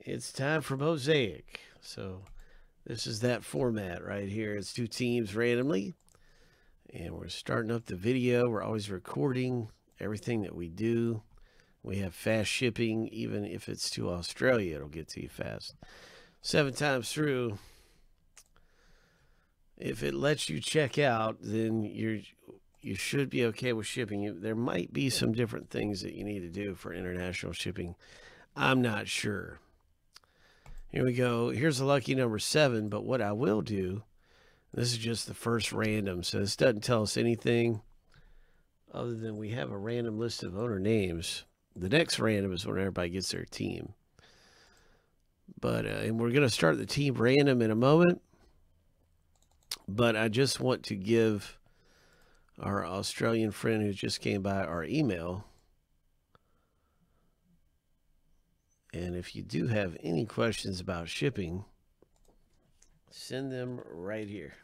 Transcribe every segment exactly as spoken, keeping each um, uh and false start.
It's time for Mosaic. So this is that format right here. It's two teams randomly. And we're starting up the video. We're always recording everything that we do. We have fast shipping. Even if it's to Australia, it'll get to you fast. Seven times through. If it lets you check out, then you're you should be okay with shipping. There might be some different things that you need to do for international shipping. I'm not sure. Here we go. Here's a lucky number seven, but what I will do, this is just the first random, so this doesn't tell us anything other than we have a random list of owner names. The next random is when everybody gets their team. But uh, and we're going to start the team random in a moment. But I just want to give our Australian friend who just came by our email. And if you do have any questions about shipping, send them right here.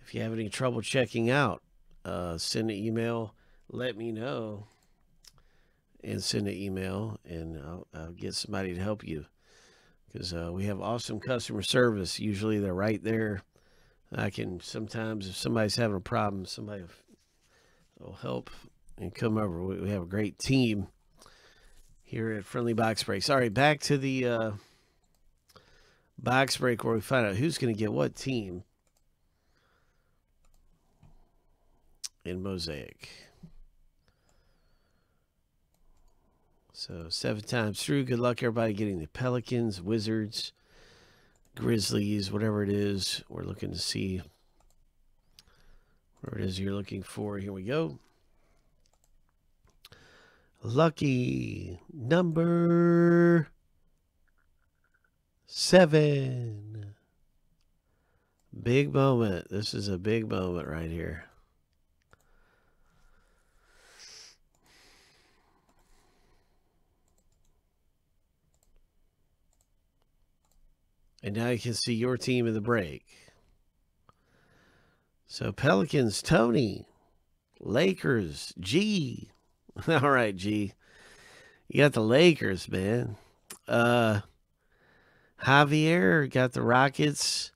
If you have any trouble checking out, uh, send an email, let me know, and send an email, and I'll, I'll get somebody to help you. Because uh, we have awesome customer service. Usually they're right there. I can sometimes, if somebody's having a problem, somebody will help and come over. We have a great team here at Friendly Box Break. Sorry, back to the uh, box break where we find out who's going to get what team in Mosaic. So seven times through. Good luck, everybody, getting the Pelicans, Wizards, Grizzlies, whatever it is we're looking to see, whatever it is you're looking for. Here we go. Lucky number seven. Big moment. This is a big moment right here. And now you can see your team in the break. So Pelicans, Tony. Lakers, G. All right, G. You got the Lakers, man. Uh, Javier got the Rockets.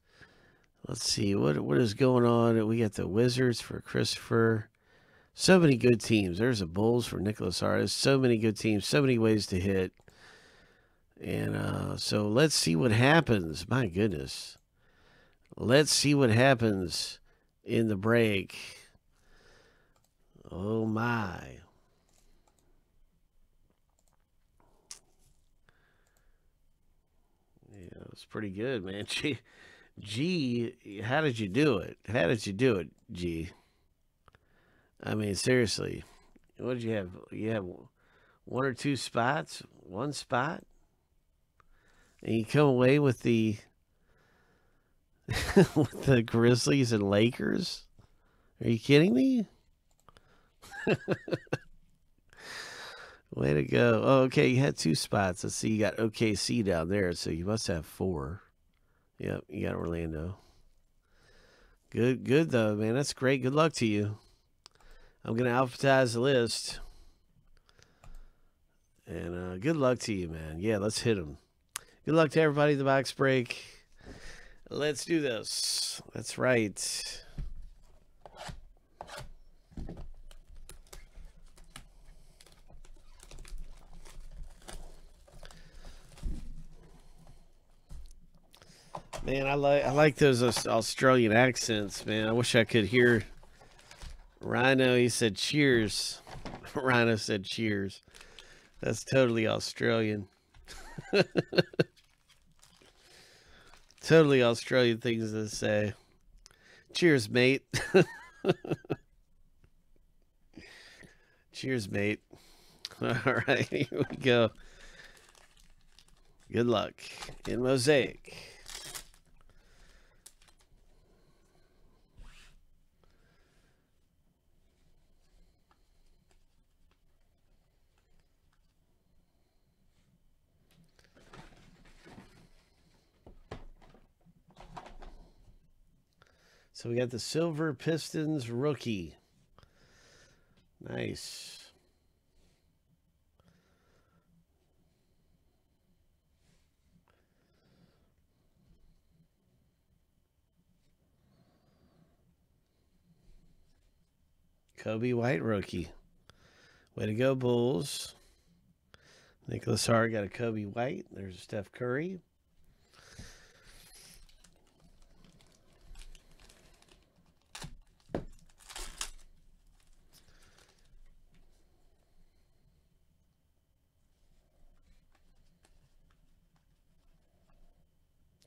Let's see. What, what is going on? We got the Wizards for Christopher. So many good teams. There's the Bulls for Nicholas Artis. So many good teams. So many ways to hit. And uh, so let's see what happens. My goodness. Let's see what happens in the break. Oh, my. Yeah, it's pretty good, man. G, G, how did you do it? How did you do it, G? I mean, seriously. What did you have? You have one or two spots? One spot? And you come away with the with the Grizzlies and Lakers? Are you kidding me? Way to go. Oh, okay, you had two spots. Let's see, you got O K C down there, so you must have four. Yep, you got Orlando. Good, good though, man. That's great. Good luck to you. I'm going to alphabetize the list. And uh, good luck to you, man. Yeah, let's hit them. Good luck to everybody in the box break. Let's do this. That's right. Man, I like I like those Australian accents, man. I wish I could hear Rhino. He said cheers. Rhino said cheers. That's totally Australian. Totally Australian things to say. Cheers, mate. Cheers, mate. All right, here we go. Good luck in Mosaic. So we got the Silver Pistons rookie. Nice. Coby White rookie. Way to go, Bulls. Nicholas Hart got a Coby White. There's a Steph Curry.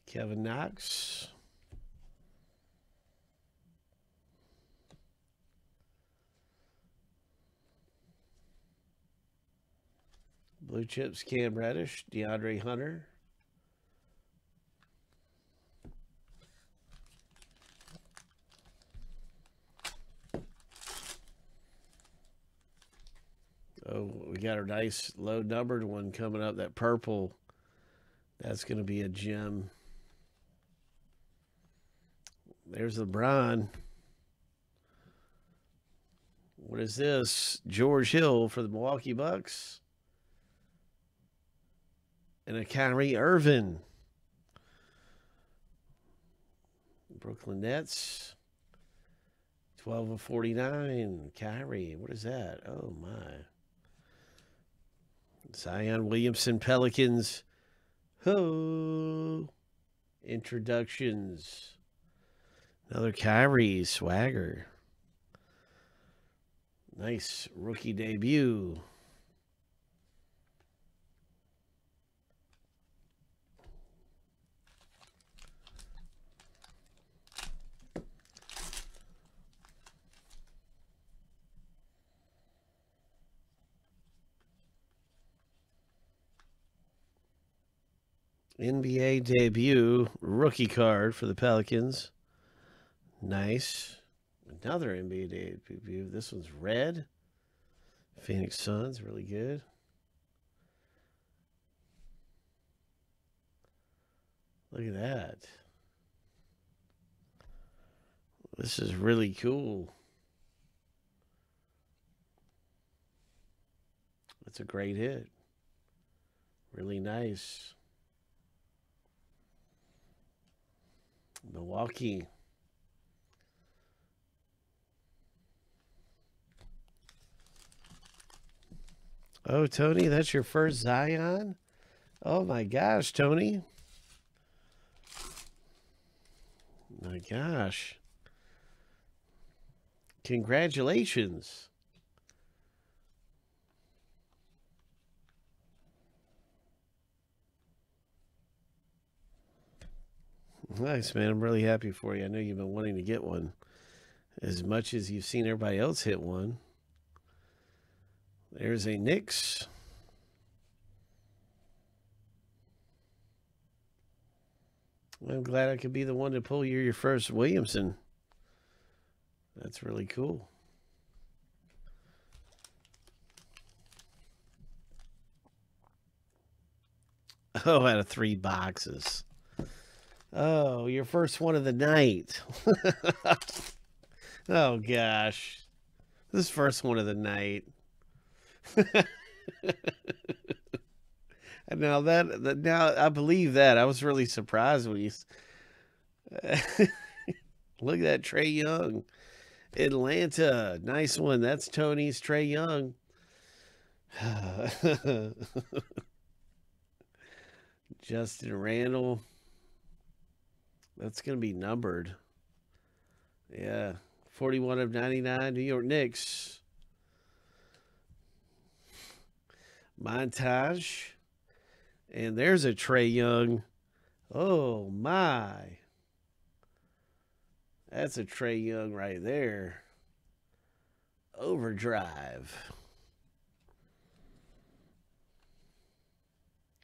Kevin Knox. Blue chips, Cam Reddish, DeAndre Hunter. Oh, we got a nice low numbered one coming up. That purple, that's going to be a gem. There's LeBron. What is this? George Hill for the Milwaukee Bucks. And a Kyrie Irving. Brooklyn Nets. twelve of forty-nine. Kyrie. What is that? Oh, my. Zion Williamson, Pelicans. Ho. Introductions. Another Kyrie swagger. Nice rookie debut. N B A debut rookie card for the Pelicans. Nice. Another N B A debut. This one's red. Phoenix Suns, really good. Look at that. This is really cool. That's a great hit. Really nice. Milwaukee. Oh, Tony, that's your first Zion? Oh, my gosh, Tony. My gosh. Congratulations. Nice, man. I'm really happy for you. I know you've been wanting to get one as much as you've seen everybody else hit one. There's a Knicks. I'm glad I could be the one to pull you your first Williamson. That's really cool. Oh, out of three boxes. Oh, your first one of the night. Oh, gosh. This first one of the night. And now that, that now I believe that. I was really surprised when you uh, look at that. Trae Young, Atlanta, nice one. That's Tony's Trae Young. Justin Randle, that's gonna be numbered. Yeah, forty-one of ninety-nine, New York Knicks. Montage. And there's a Trae Young. Oh my. That's a Trae Young right there. Overdrive.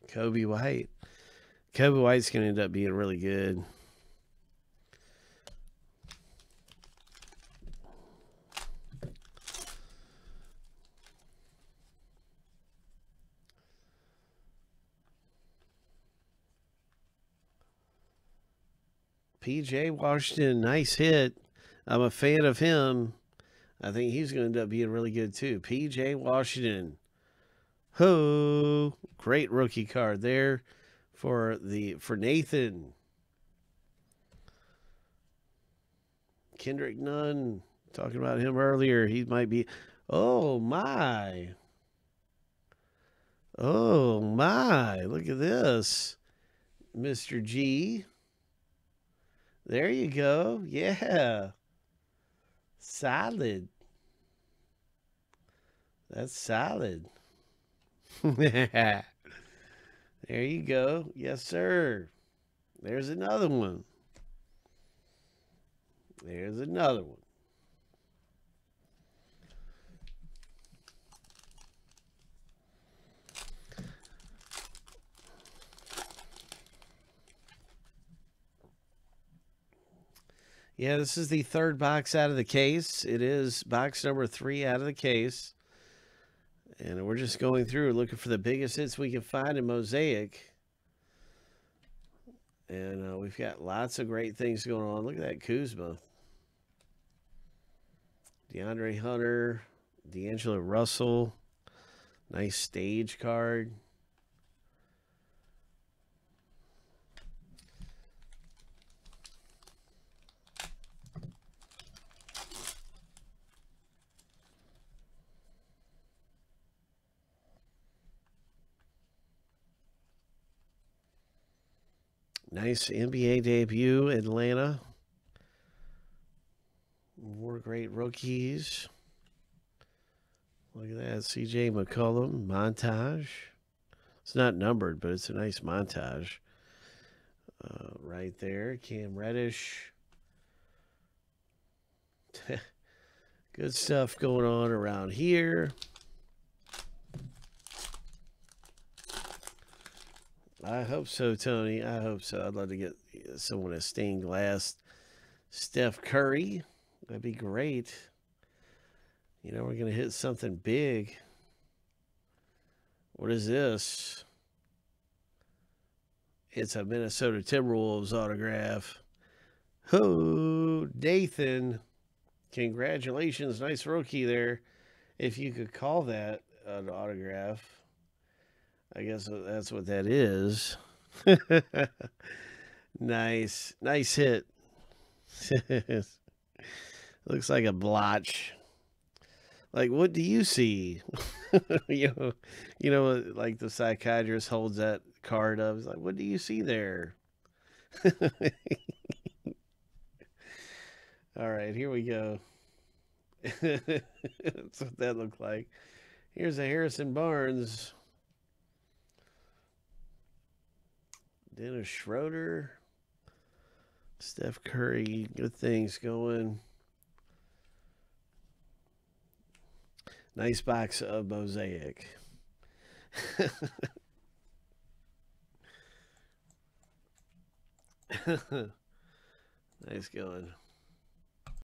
Coby White. Coby White's going to end up being really good. P J Washington, nice hit. I'm a fan of him. I think he's going to end up being really good too. P J Washington. Ho! Great rookie card there for the for Nathan. Kendrick Nunn, Talking about him earlier, he might be, oh my. Oh my, look at this, Mister G. There you go. Yeah. Solid. That's solid. There you go. Yes, sir. There's another one. There's another one. Yeah, this is the third box out of the case. It is box number three out of the case. And we're just going through looking for the biggest hits we can find in Mosaic. And uh, we've got lots of great things going on. Look at that Kuzma. DeAndre Hunter. D'Angelo Russell. Nice stage card. Nice N B A debut, Atlanta. More great rookies. Look at that, C J McCollum, montage. It's not numbered, but it's a nice montage. Uh, right there, Cam Reddish. Good stuff going on around here. I hope so, Tony. I hope so. I'd love to get someone a stained glass Steph Curry. That'd be great. You know, we're going to hit something big. What is this? It's a Minnesota Timberwolves autograph. Oh, Nathan. Congratulations. Nice rookie there. If you could call that an autograph. I guess that's what that is. Nice. Nice hit. Looks like a blotch. Like, what do you see? you know, you know, like the psychiatrist holds that card up. It's like, what do you see there? All right, here we go. That's what that looked like. Here's a Harrison Barnes. Dennis Schroeder, Steph Curry, good things going. Nice box of Mosaic. Nice going.